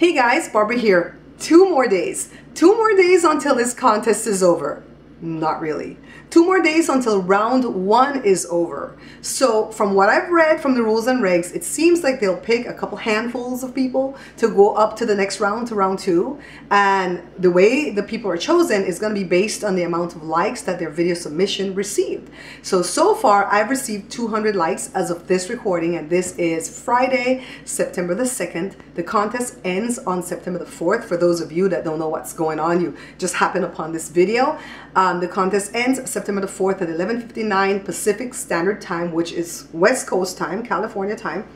Hey guys, Barbara here. 2 more days. 2 more days until this contest is over. Not really. 2 more days until round 1 is over. So from what I've read from the rules and regs, it seems like they'll pick a couple handfuls of people to go up to the next round, to round 2. And the way the people are chosen is going to be based on the amount of likes that their video submission received. So far I've received 200 likes as of this recording, and this is Friday, September the 2nd. The contest ends on September the 4th. For those of you that don't know what's going on, you just happened upon this video. The contest ends September the 4th at 11:59 Pacific Standard Time, which is West Coast time, California time.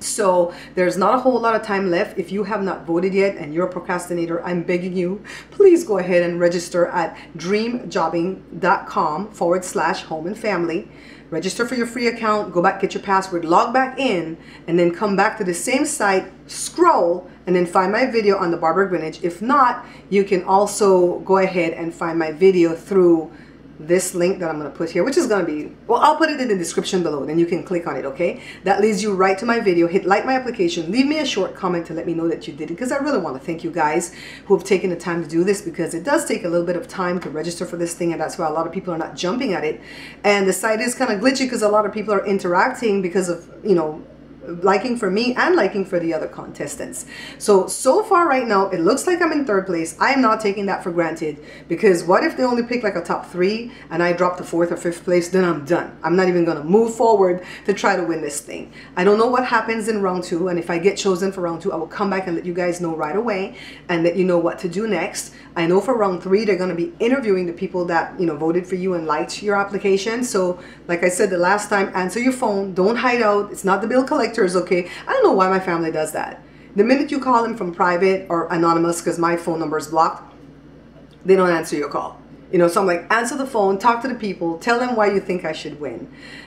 So there's not a whole lot of time left. If you have not voted yet and you're a procrastinator, I'm begging you, please go ahead and register at dreamjobbing.com/home-and-family. Register for your free account, go back, get your password, log back in, and then come back to the same site, scroll, and then find my video on the Barbara Greenwich. If not, you can also go ahead and find my video through this link that I'm going to put here, which is going to be, well, I'll put it in the description below, then you can click on it, okay? That leads you right to my video. Hit like my application, leave me a short comment to let me know that you did it, because I really want to thank you guys who have taken the time to do this, because it does take a little bit of time to register for this thing, and that's why a lot of people are not jumping at it. And the site is kind of glitchy because a lot of people are interacting because of, you know, liking for me and liking for the other contestants. So far right now, it looks like I'm in 3rd place. I am not taking that for granted, because what if they only pick like a top 3 and I drop to 4th or 5th place? Then I'm done. I'm not even going to move forward to try to win this thing. I don't know what happens in round 2, and if I get chosen for round 2, I will come back and let you guys know right away and let you know what to do next. I know for round 3, they're going to be interviewing the people that, you know, voted for you and liked your application. So like I said the last time, answer your phone. Don't hide out. It's not the bill collector. Okay, I don't know why my family does that. The minute you call them from private or anonymous, because my phone number is blocked, they don't answer your call. You know, so I'm like, answer the phone, talk to the people, tell them why you think I should win.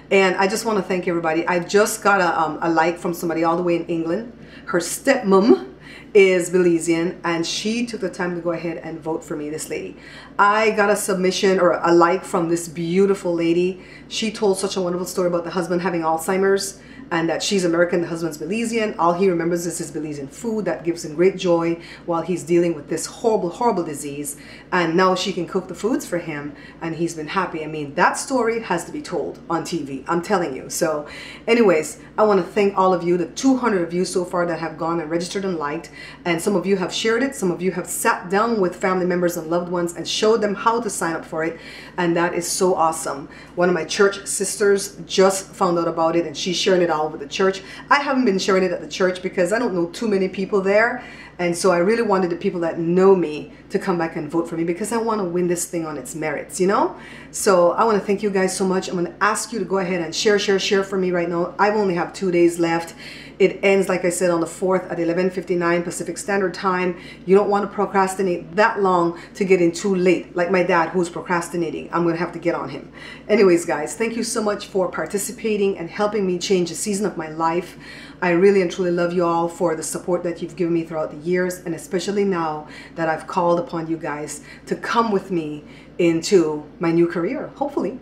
And I just want to thank everybody. I just got a like from somebody all the way in England. Her stepmom is Belizean, and she took the time to go ahead and vote for me, this lady. I got a submission or a like from this beautiful lady. She told such a wonderful story about the husband having Alzheimer's, and that she's American, the husband's Belizean. All he remembers is his Belizean food that gives him great joy while he's dealing with this horrible, horrible disease. And now she can cook the foods for him, and he's been happy. I mean, that story has to be told on TV, I'm telling you. So anyways, I want to thank all of you, the 200 of you so far that have gone and registered and liked. And some of you have shared it. Some of you have sat down with family members and loved ones and showed them how to sign up for it. And that is so awesome. One of my church sisters just found out about it, and she's sharing it all over the church. I haven't been sharing it at the church because I don't know too many people there, and so I really wanted the people that know me to come back and vote for me, because I want to win this thing on its merits, you know. So I want to thank you guys so much. I'm going to ask you to go ahead and share for me right now. I only have 2 days left. It ends, like I said, on the 4th at 11:59 Pacific Standard Time. You don't want to procrastinate that long to get in too late, like my dad, who's procrastinating. I'm going to have to get on him. Anyways, guys, thank you so much for participating and helping me change the season of my life. I really and truly love you all for the support that you've given me throughout the years, and especially now that I've called upon you guys to come with me into my new career, hopefully.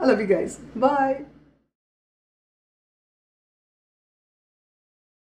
I love you guys. Bye.